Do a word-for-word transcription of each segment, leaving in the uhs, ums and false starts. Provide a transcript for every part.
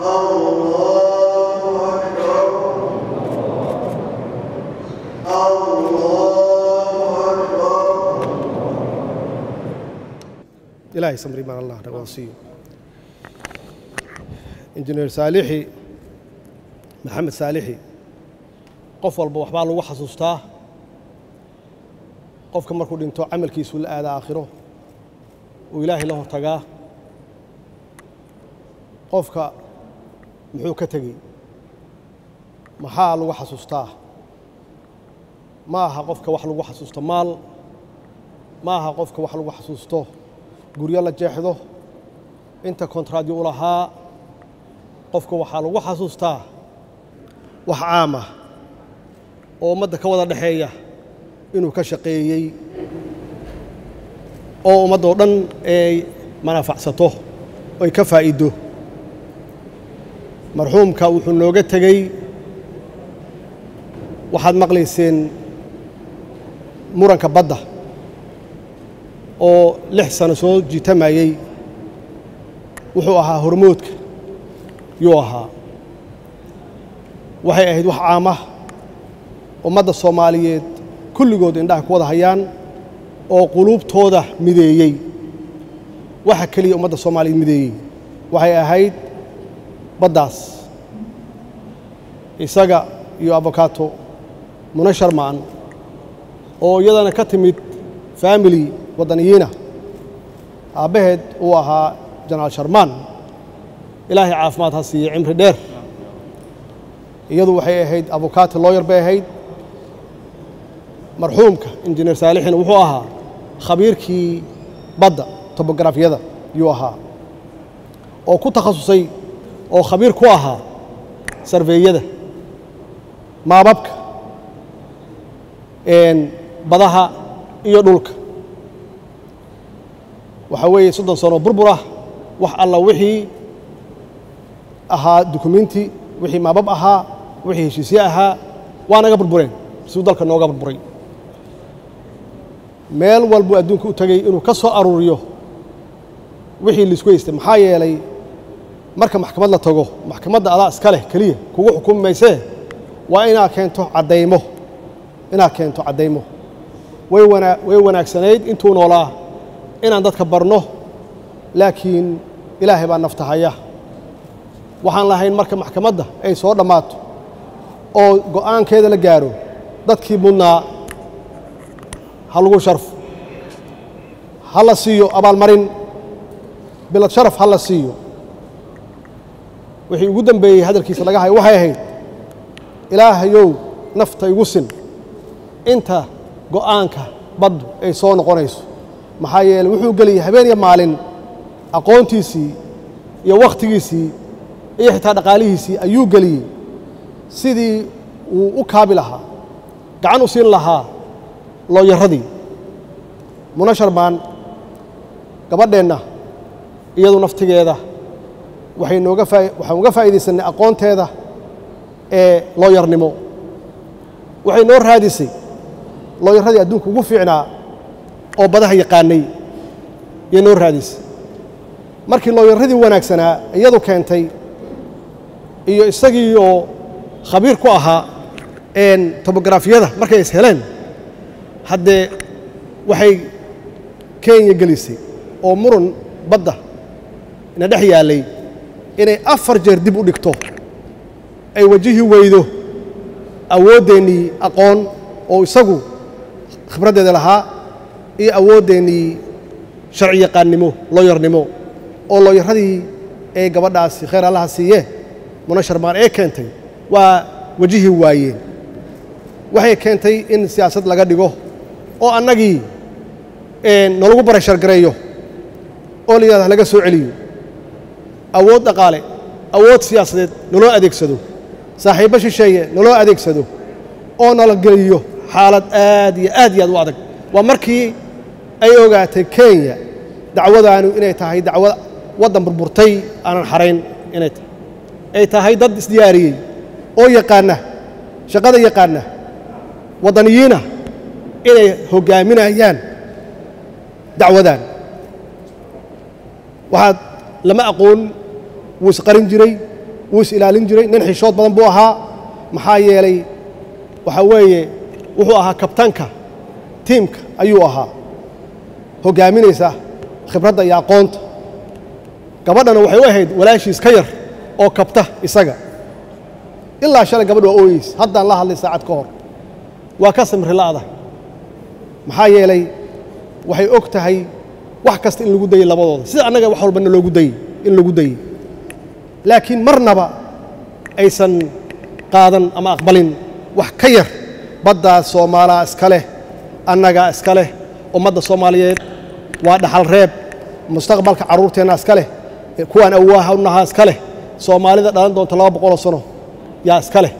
إلهي سمري بان الله رواصي إنجنير صالحي محمد صالحي قف والبو وحبا لو حسوستا قفكا markuu dhinto amalkiisu la aada aakhiro oo Ilaahay la hortaga qofka muxuu ka tagay maxaa lagu xasuustaa maaha qofka wax lagu xasuusto maal maaha qofka wax lagu xasuusto guriga la jeexdo inta kontraadi u lahaa qofka waxa lagu xasuustaa wax caam ah oo ummadda ka wada dhaxeeya inuu ka shaqeeyay oo ummadda oo dhan ay manafacsato ay ka faa'iido marxuumka wuxuu nooga tagay waxaad maqlayseen muranka badda oo lix sano soo jitamayay wuxuu ahaa hormoodka yuu ahaa waxay ahayd wax caam ah ummadda Soomaaliyeed kulligood indhaha ku wada hayaan oo qulubtooda mideeyay waxa kaliya ummadda Soomaaliyeed mideeyay waxay ahayd baddaas isaga iyo avocado munashar maan oo iyadana ka timid family wadaniyiina aabaheed uu ahaa janaal Sharmaan ilaahay caafimaad ha siiyo cimri dheer iyadu waxay ahayd avocado lawyer bay ahayd مرحومك إنجنير صالحين وحوها خبيركي بدأ توبوغرافيا هذا يوها أو كنت تخصصي أو خبير كواها سيرفي هذا ما بابك إن بدها يدولك وحوي صدن صنو بربرة وح الله وحي أها دوكومنتي وحي ما باب أها وحي شيسياها وأنا قبل برين سودالك نو قبل برين meel walba adduunka u tagay inuu ka soo aruriyo wixii la isku haystay maxaa yeelay marka maxkamad la tago maxkamadda adaa iska leh kaliya kugu xukumaysa waa inaad keento cadeymo inaad keento cadeymo way wana way wanaagsanayd intuu noolaa inaan dadka barno laakiin ilaahay baa nafta haya waxaan lahayn marka maxkamadda ay soo dhamaato oo go'aankeeda la gaaro dadkii mudnaa ha lagu sharf ha la siiyo abaalmarin bilad sharaf ha la siiyo wixii ugu dambeeyay hadalkiisa laga hayo waxay ahayd ilaahayow nafta igu sin inta go'aanka baddu ay soo noqonayso maxaa yeelay wuxuu geliyay habeen iyo maalin aqoontiisii iyo waqtigiisii iyo xitaa dhaqaalihiisii ayuu geliyay sidii uu u kaabi lahaa gacan u siin lahaa loo yaradii munashar maan gabadheena iyadu naftigeeda waxay nooga faa waxaan uga faa'iideysanay aqoonteeda ee loo yarnimo waxay noo raadisay loo yaradii adduunka ugu fiicnaa oo badaha yaqaanay iyo noo raadisay markii loo yaradii wanaagsanaa iyadu keentay iyo isagii oo khabiir ku ahaa een topograafiyada markay is heleen haddee waxay Kenya gelisay oo muran badda ina dhex yaalay inay afar jeer dib u dhigto ay wajihi weydo awoodeenii aqoon oo isagu khibraddeeda lahaa iyo awoodeenii sharci yaqaannimo looyarnimo oo looyaradii ee gabadhaasi khayr allaha siiye munashar maan ee keentay waa wajihi waayeen waxay keentay in siyaasad laga dhigo oo annagii een nalagu barashar gareeyo oo liyaha laga soo celiyo awood dhaqaale awood siyaasadeed naloo adeegsado saaxiibo shisheeye naloo adeegsado oo nala geliyo xaalad aad iyo aad iyo aad u adag waa markii ay ogaatay Kenya dacwadaanu inay tahay dacwad waddan burburtay aanan xarayn inay tahay ay tahay dad isdiyaariyay oo yaqaana shaqada yaqaana wadaniyiina inay hogaaminayaan dacwadan waxaad lama aqoon wuu isqarin jiray ويس إلى لينجري ننحي شوط بدن بوها محايا لي وحوي وهو كابتنكا تيمك أيوها هو جاميني سه خبرته يا قنط كبرنا وحي واحد ولا شيء سكير أو كابته يسجع إلا عشان قبله أويس هذا الله اللي ساعد كور وكسم هذا محايا لي وحي أكتهي وحكست إن الوجود دي لبضه سيد أنا جا وحرب إن الوجود دي إن الوجود دي لكن مرنبا أيسن قادا أما أقبلين وحكير بدأ سومالا إسكاله أنجا إسكاله ومدى سوماليات ودخل راب مستقبل كعرورتنا إسكاله كون أوها ونها إسكاله سومالي ده دان دون تلاب قول صنو يا إسكاله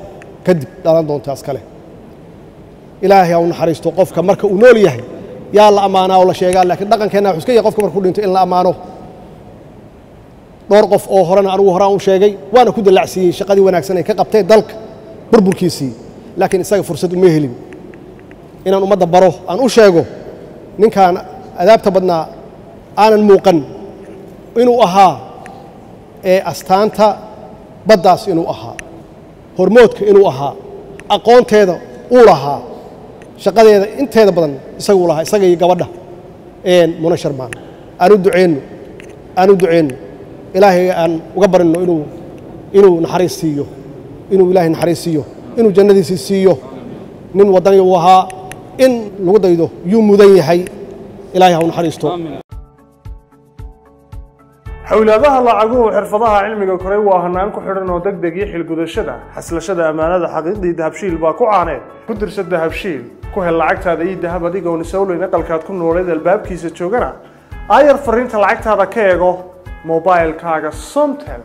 كذب دان دون تاسكاله إلهي أون حريص توقف كمرك ونوليه يا الله أمانة ولا شيء قال لكن دقن كنا حسكي يقف كمرك ونت إلا أمانه door qof oo horena aanu horaan u sheegay waana ku dalacsiyay shaqadii wanaagsan ee ka qabtay dalka burburkiisii laakiin isaga fursad uma helin inaan umada baro aan u sheego ninkan adaabta badnaa aanan muuqan inuu ahaa ee astaanta baddaas inuu ahaa hormoodka inuu ahaa aqoonteeda uu lahaa shaqadeeda inteeda badan isagu lahaa isaga iyo gabadha ee munashar maan aanu duceyno aanu duceyno إلهي أن أقبل إنه إنه إنه نحرسيه إنه إلهي نحرسيه إنه جندي سيسيه من وطني وها إن الوضع يوم ذي حي إلهي هون حرسته حول هذا الله عجوه حرفضها علمي كوري وهنا أنكو حرنا ودق دقيح الجودة شدة حصل شدة أمانة حقيقي يذهب شيل باكو عانيت قدر شد ذهب شيل كوه العقد هذا يذهب هذيك ونسوله نقل كاتكون نوريد الباب كيس تشوجنا أير فرنت العقد هذا كيجو موبايل كاغا سمتل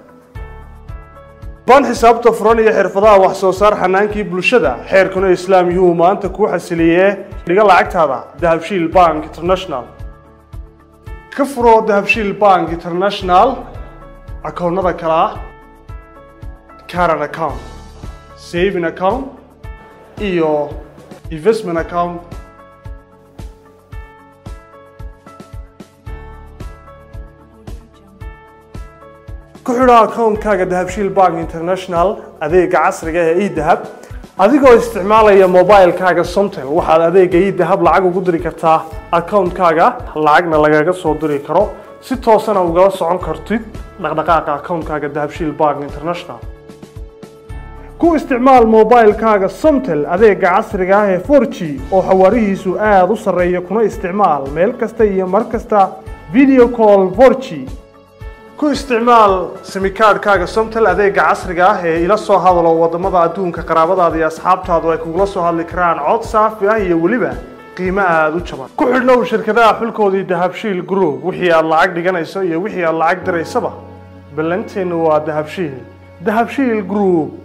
بان حسابته فروليه حرفضها wax soo saar xanaanki bulshada xeerkuna islaam iyo maanta ku xasiliye dhiga lacagtada dahabshiil bank international ka furo dahabshiil bank international akoonada kala current account saving account iyo investment account كحرا أكون كاجا دهبشيل بانك إنترناشنال أذيك عصر جاي إيد دهب أذيك استعماله يا موبايل كاجا سمتل واحد أذيك إيد دهب لعجو قدري كتا أكون كاجا لعجنا لعجا صدري كرو ستة سنة وجالس عن كرتيد لقدقاء أكون كاجا دهبشيل بانك إنترناشنال كو استعمال موبايل كاجا سمتل أذيك عصر جاي فورتي أو حواريه سؤال وصل ريكونا استعمال ملكستي مركزتا فيديو كول فورتي ku isticmaal simikaadkaaga Somtel adeega casriga ah ee ila soo hadlo wadamada adduunka qaraabadaada iyo asxaabtaadu ay kugu soo hadli karaan cod saafi ah iyo waliba qiimo aad u jaban ku xidhnow shirkadaha xulkoodii Dahabshiil Group wixii aad lacag dhiganayso iyo wixii aad lacag diraysaba ballanteenu waa Dahabshiil Dahabshiil Group